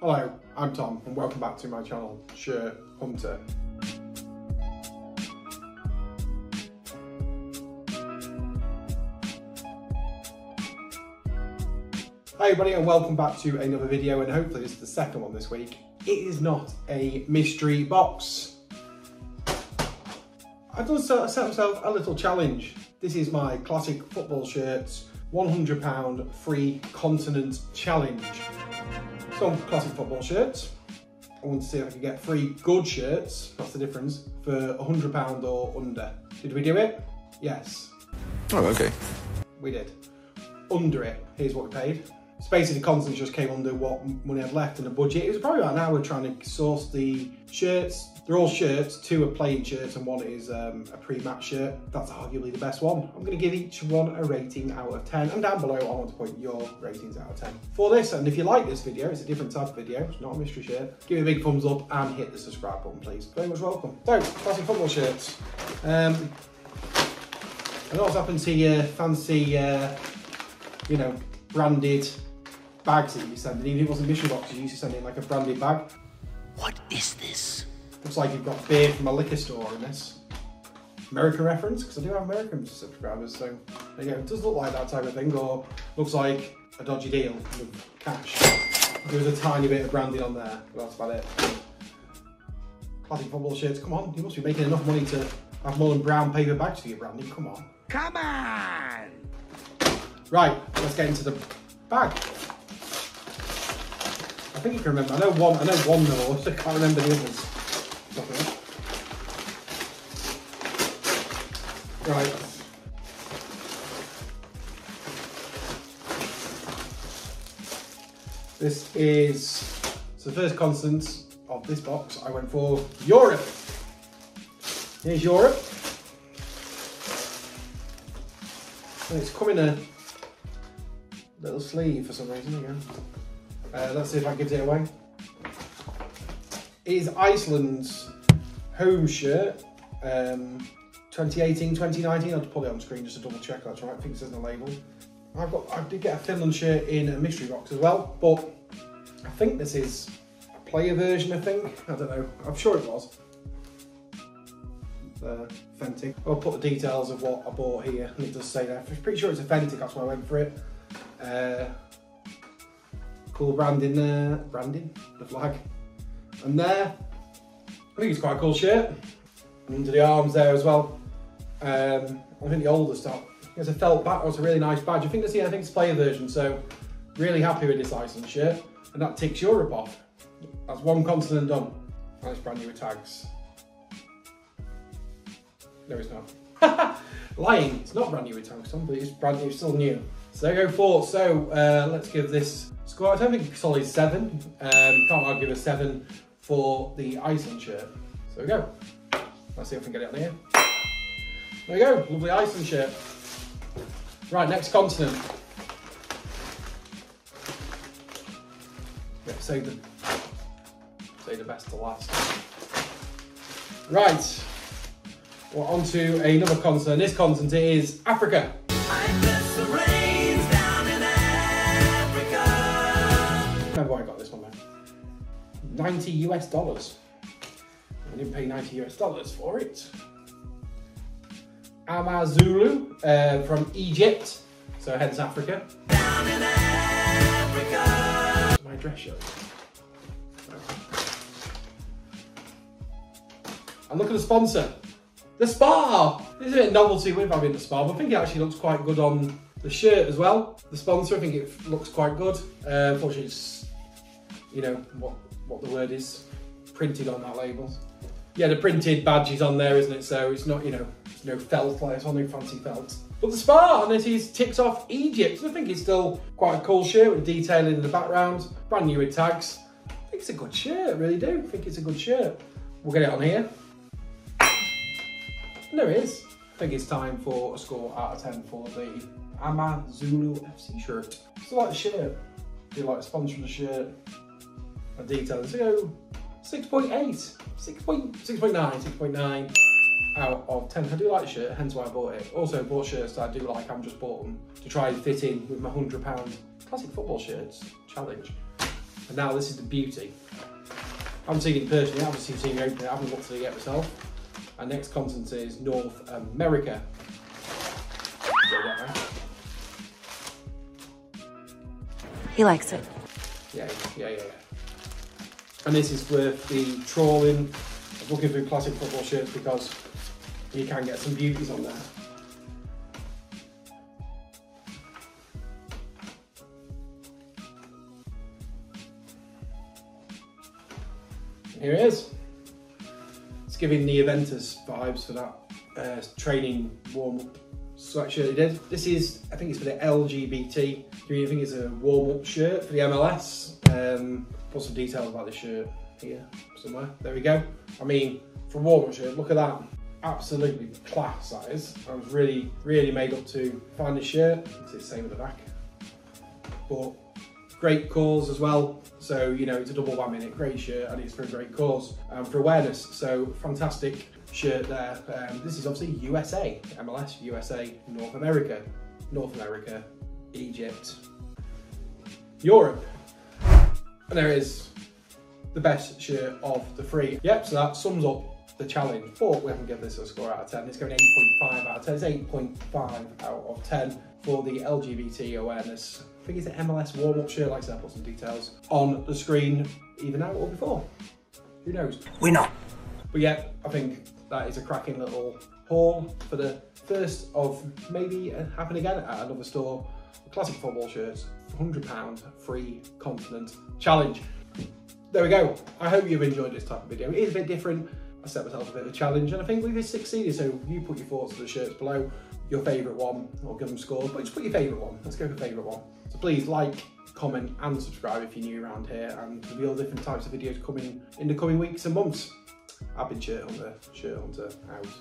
Hello, I'm Tom and welcome back to my channel, Shirt Hunter. Hi everybody and welcome back to another video, and hopefully this is the second one this week. It is not a mystery box. I've set myself a little challenge. This is my Classic Football Shirts £100 free continent challenge. Some Classic Football Shirts. I want to see if I can get three good shirts, that's the difference, for £100 or under. Did we do it? Yes. Oh, okay. We did. Under it. Here's what we paid. So basically, constantly just came under what money I'd left in the budget. It was probably about an hour trying to source the shirts. They're all shirts. Two are plain shirts and one is a pre-match shirt. That's arguably the best one. I'm going to give each one a rating out of 10. And down below, I want to point your ratings out of 10 for this. And if you like this video, it's a different type of video. It's not a mystery shirt. Give it a big thumbs up and hit the subscribe button, please. Very much welcome. So, Classic Football Shirts. I don't happen to fancy, you know, branded bags that you send in. Even if it wasn't mystery boxes, you used to send in like a branded bag. What is this? Looks like you've got beer from a liquor store in this. American reference, because I do have American subscribers, so there you go. It does look like that type of thing, or looks like a dodgy deal with cash. There's a tiny bit of branding on there, but that's about it. Classic Football Shirts, come on, you must be making enough money to have more than brown paper bags for your branding, come on. Come on! Right, let's get into the bag. I think you can remember, I know one though, I can't remember the others. Right. This is the first constant of this box. I went for Europe. Here's Europe. And it's come in a little sleeve for some reason again. Let's see if that gives it away. It is Iceland's home shirt. 2018, 2019, I'll put it on screen just to double check that's right. I think it says on the label. I did get a Finland shirt in a mystery box as well, but I think this is a player version, I think. I don't know, I'm sure it was. Fenty. I'll put the details of what I bought here, and it does say that. I'm pretty sure it's a Fenty, that's why I went for it. Cool branding there, branding, the flag. And there, I think it's quite a cool shirt. And under the arms there as well. I think the older stuff. It's a felt badge. It's a really nice badge. I think that's, yeah, I think it's player version. So really happy with this Iceland shirt, and that ticks Europe off. That's one continent done. And it's brand new with tags. No, it's not. Lying. It's not brand new with tags, but it's brand new. It's still new. So there you go, folks. So let's give this score. I don't think it's solid 7. Can't argue with 7 for the Iceland shirt. So there we go. Let's see if we can get it on here. There we go, lovely Iceland shirt. Right, next continent. Yeah, save the best to last. Right, we're on to another continent. This continent is Africa. I guess the rain's down in Africa. Remember why I got this one, man. $90. I didn't pay $90 for it. Amazulu from Egypt, so hence Africa. Down in Africa. My dress shirt. And look at the sponsor, the spa. There's a bit of novelty with having the spa, but I think it actually looks quite good on the shirt as well. The sponsor, I think it looks quite good. Unfortunately, it's, you know what the word is, printed on that label. Yeah, the printed badge is on there, isn't it? So it's not, you know, it's no felt, like it's on no fancy felt. But the spa, and this is ticks off Egypt. So I think it's still quite a cool shirt with detailing in the background. Brand new with tags. I think it's a good shirt, I really do. I think it's a good shirt. We'll get it on here. And there it is. I think it's time for a score out of 10 for the Amazulu FC shirt. I still like the shirt. I do like the sponsor of the shirt. The details. So 6.8, 6.9 out of 10. I do like the shirt, hence why I bought it. Also bought shirts that I do like, I've just bought them to try and fit in with my £100 Classic Football Shirts challenge. And now this is the beauty. I'm seeing it personally, I haven't seen it open, I haven't got to see it myself. Our next continent is North America. He likes it. Yeah. And this is worth the trawling of looking through classic football shirts, because you can get some beauties on there. Here it is. It's giving the Aventus vibes for that training warm-up sweatshirt he did. This is, I think it's for the LGBT community. I think it's a warm-up shirt for the MLS. Put some detail about the shirt here somewhere. There we go. I mean, for a warm-up shirt, look at that. Absolutely class, that is. I was really, really made up to find the shirt. It's the same at the back. But great cause as well. So, you know, it's a double whammy, a great shirt, and it's for a great cause and for awareness. So fantastic shirt there. This is obviously USA, MLS, USA, North America, Egypt, Europe. And there it is, the best shirt of the three. Yep, so that sums up the challenge, but we haven't given this a score out of 10. It's going 8.5 out of 10. It's 8.5 out of 10 for the LGBT awareness. I think it's an MLS warm-up shirt. Like I said, I'll put some details on the screen either now or before. Who knows? We know. But yeah, I think that is a cracking little haul for the first of maybe happen again at another store. Classic football shirts, £100 free continent challenge. There we go. I hope you've enjoyed this type of video. It is a bit different. I set myself a bit of a challenge and I think we've succeeded. So you put your thoughts on the shirts below, your favourite one, or give them scores, but just put your favourite one. Let's go for favourite one. So please like, comment and subscribe if you're new around here, and there'll be all different types of videos coming in the coming weeks and months. I've been Shirt Hunter, out.